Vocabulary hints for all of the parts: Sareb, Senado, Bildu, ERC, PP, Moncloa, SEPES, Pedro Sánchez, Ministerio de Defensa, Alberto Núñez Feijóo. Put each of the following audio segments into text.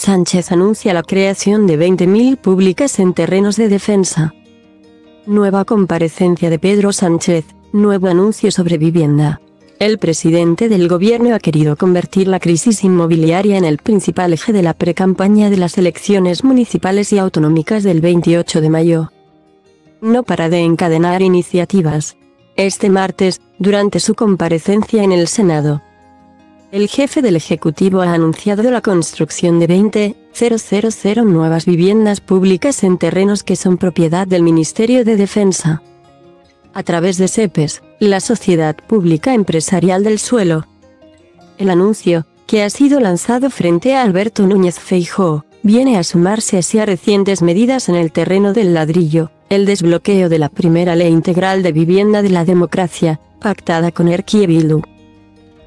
Sánchez anuncia la creación de 20.000 públicas en terrenos de defensa. Nueva comparecencia de Pedro Sánchez, nuevo anuncio sobre vivienda. El presidente del gobierno ha querido convertir la crisis inmobiliaria en el principal eje de la precampaña de las elecciones municipales y autonómicas del 28 de mayo. No para de encadenar iniciativas. Este martes, durante su comparecencia en el Senado, el jefe del Ejecutivo ha anunciado la construcción de 20.000 nuevas viviendas públicas en terrenos que son propiedad del Ministerio de Defensa, a través de SEPES, la Sociedad Pública Empresarial del Suelo. El anuncio, que ha sido lanzado frente a Alberto Núñez Feijóo, viene a sumarse así a recientes medidas en el terreno del ladrillo, el desbloqueo de la primera ley integral de vivienda de la democracia, pactada con ERC y Bildu,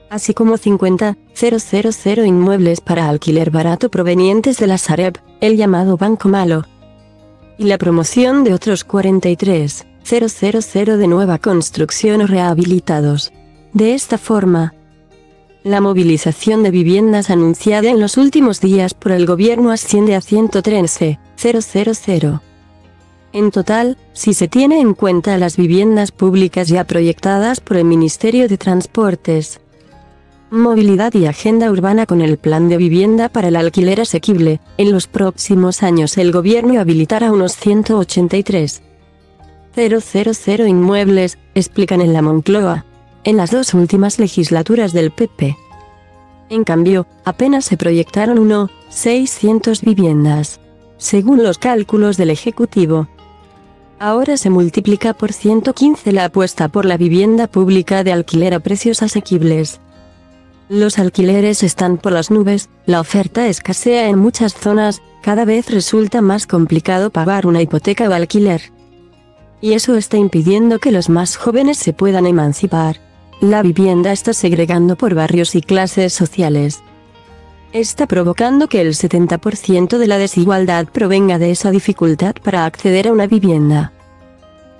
así como 50.000 inmuebles para alquiler barato provenientes de la Sareb, el llamado Banco Malo, y la promoción de otros 43.000 de nueva construcción o rehabilitados. De esta forma, la movilización de viviendas anunciada en los últimos días por el gobierno asciende a 113.000. En total, si se tiene en cuenta las viviendas públicas ya proyectadas por el Ministerio de Transportes, Movilidad y Agenda Urbana con el Plan de Vivienda para el Alquiler Asequible, en los próximos años el gobierno habilitará unos 183.000 inmuebles, explican en la Moncloa, en las dos últimas legislaturas del PP. En cambio, apenas se proyectaron 1.600 viviendas, según los cálculos del Ejecutivo. Ahora se multiplica por 115 la apuesta por la vivienda pública de alquiler a precios asequibles. Los alquileres están por las nubes, la oferta escasea en muchas zonas, cada vez resulta más complicado pagar una hipoteca o alquiler. Y eso está impidiendo que los más jóvenes se puedan emancipar. La vivienda está segregando por barrios y clases sociales. Está provocando que el 70% de la desigualdad provenga de esa dificultad para acceder a una vivienda.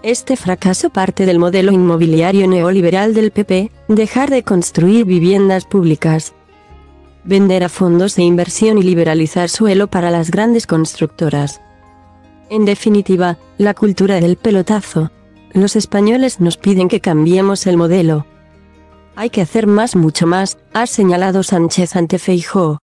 Este fracaso parte del modelo inmobiliario neoliberal del PP, dejar de construir viviendas públicas, vender a fondos de inversión y liberalizar suelo para las grandes constructoras. En definitiva, la cultura del pelotazo. Los españoles nos piden que cambiemos el modelo. Hay que hacer más, mucho más, ha señalado Sánchez ante Feijóo.